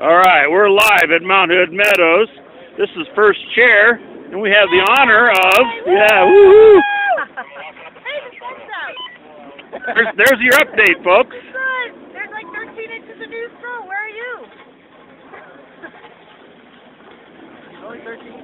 All right, we're live at Mount Hood Meadows. This is First Chair, and we have the honor of, woohoo! There's your update, folks. There's like 13 inches of new snow. Where are you? Only 13.